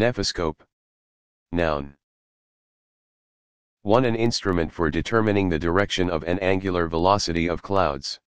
Nephoscope. Noun. 1. An instrument for determining the direction of an angular velocity of clouds.